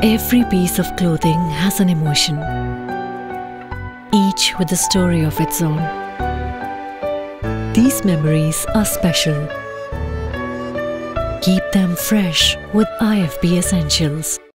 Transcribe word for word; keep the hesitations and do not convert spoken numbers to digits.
Every piece of clothing has an emotion, each with a story of its own. These memories are special. Keep them fresh with I F B Essentials.